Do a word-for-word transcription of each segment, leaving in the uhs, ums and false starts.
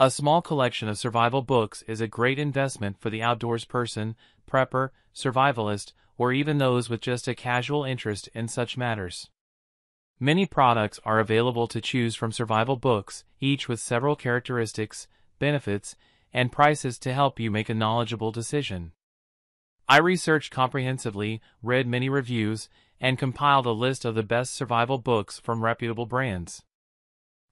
A small collection of survival books is a great investment for the outdoors person, prepper, survivalist, or even those with just a casual interest in such matters. Many products are available to choose from survival books, each with several characteristics, benefits, and prices to help you make a knowledgeable decision. I researched comprehensively, read many reviews, and compiled a list of the best survival books from reputable brands.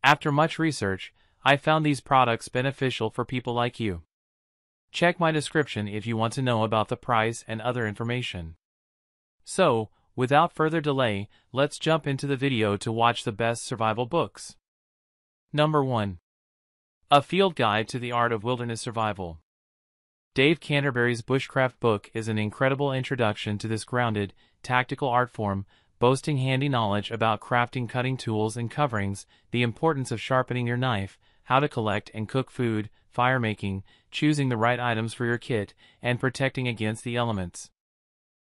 After much research, I found these products beneficial for people like you. Check my description if you want to know about the price and other information. So, without further delay, let's jump into the video to watch the best survival books. Number one. A Field Guide to the Art of Wilderness Survival. Dave Canterbury's Bushcraft book is an incredible introduction to this grounded, tactical art form, boasting handy knowledge about crafting cutting tools and coverings, the importance of sharpening your knife, how to collect and cook food, fire making, choosing the right items for your kit, and protecting against the elements.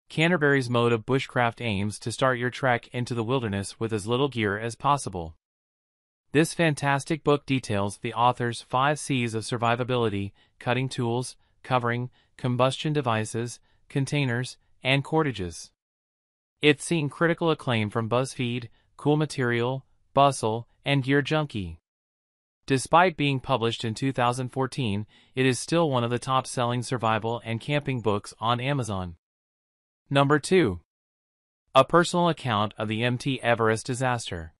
Canterbury's mode of bushcraft aims to start your trek into the wilderness with as little gear as possible. This fantastic book details the author's five C's of survivability: cutting tools, covering, combustion devices, containers, and cordages. It's seen critical acclaim from BuzzFeed, Cool Material, Bustle, and Gear Junkie. Despite being published in two thousand fourteen, it is still one of the top-selling survival and camping books on Amazon. Number two. A Personal Account of the M T Everest Disaster.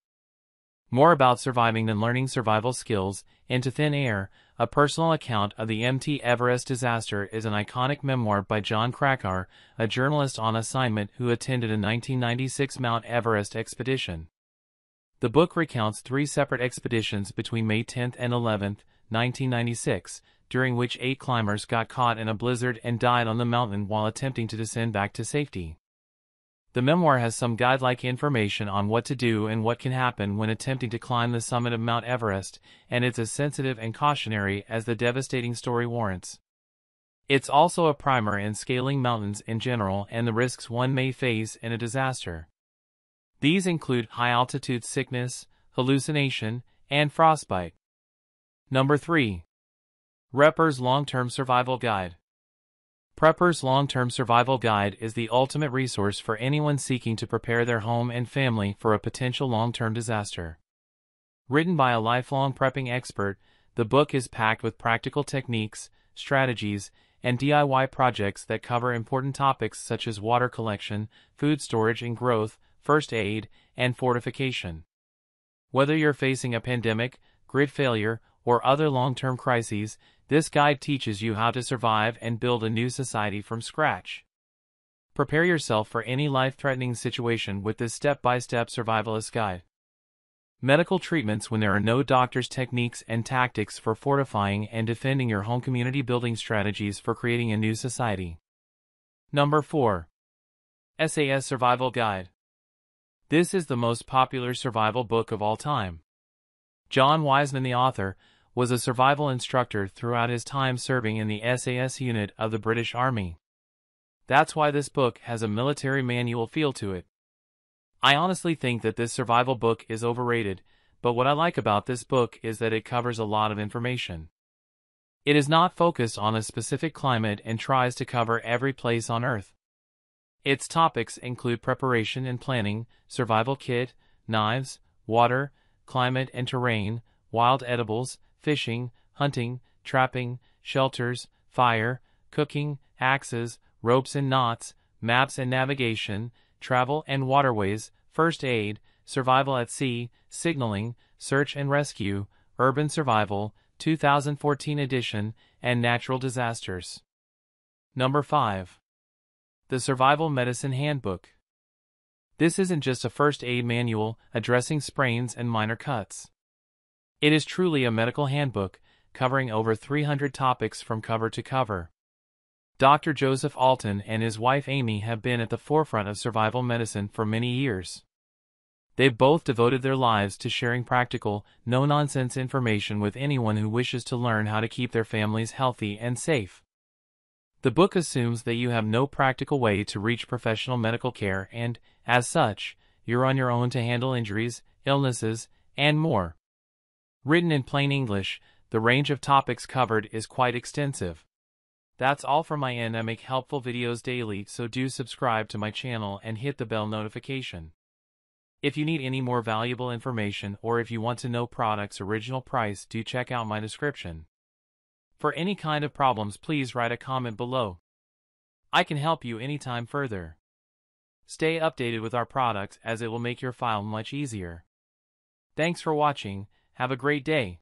More about surviving than learning survival skills into thin air, A Personal Account of the M T Everest Disaster is an iconic memoir by Jon Krakauer, a journalist on assignment who attended a nineteen ninety-six Mount Everest expedition. The book recounts three separate expeditions between May tenth and eleventh, nineteen ninety-six, during which eight climbers got caught in a blizzard and died on the mountain while attempting to descend back to safety. The memoir has some guide-like information on what to do and what can happen when attempting to climb the summit of Mount Everest, and it's as sensitive and cautionary as the devastating story warrants. It's also a primer in scaling mountains in general and the risks one may face in a disaster. These include high-altitude sickness, hallucination, and frostbite. Number three. Prepper's Long-Term Survival Guide. Prepper's Long-Term Survival Guide is the ultimate resource for anyone seeking to prepare their home and family for a potential long-term disaster. Written by a lifelong prepping expert, the book is packed with practical techniques, strategies, and D I Y projects that cover important topics such as water collection, food storage and growth, first aid, and fortification. Whether you're facing a pandemic, grid failure, or other long-term crises, this guide teaches you how to survive and build a new society from scratch. Prepare yourself for any life-threatening situation with this step-by-step survivalist guide. Medical treatments when there are no doctors, techniques and tactics for fortifying and defending your home, community building strategies for creating a new society. Number four. S A S Survival Guide. This is the most popular survival book of all time. John Wiseman, the author, was a survival instructor throughout his time serving in the S A S unit of the British Army. That's why this book has a military manual feel to it. I honestly think that this survival book is overrated, but what I like about this book is that it covers a lot of information. It is not focused on a specific climate and tries to cover every place on Earth. Its topics include preparation and planning, survival kit, knives, water, climate and terrain, wild edibles, fishing, hunting, trapping, shelters, fire, cooking, axes, ropes and knots, maps and navigation, travel and waterways, first aid, survival at sea, signaling, search and rescue, urban survival, two thousand fourteen edition, and natural disasters. Number five. The Survival Medicine Handbook. This isn't just a first aid manual addressing sprains and minor cuts. It is truly a medical handbook, covering over three hundred topics from cover to cover. Doctor Joseph Alton and his wife Amy have been at the forefront of survival medicine for many years. They've both devoted their lives to sharing practical, no-nonsense information with anyone who wishes to learn how to keep their families healthy and safe. The book assumes that you have no practical way to reach professional medical care and, as such, you're on your own to handle injuries, illnesses, and more. Written in plain English, The range of topics covered is quite extensive. That's all for my end. I make helpful videos daily, so do subscribe to my channel and hit the bell notification. If you need any more valuable information or if you want to know products' original price, do check out my description. For any kind of problems, please write a comment below. I can help you anytime further. Stay updated with our products as it will make your file much easier. Thanks for watching. Have a great day.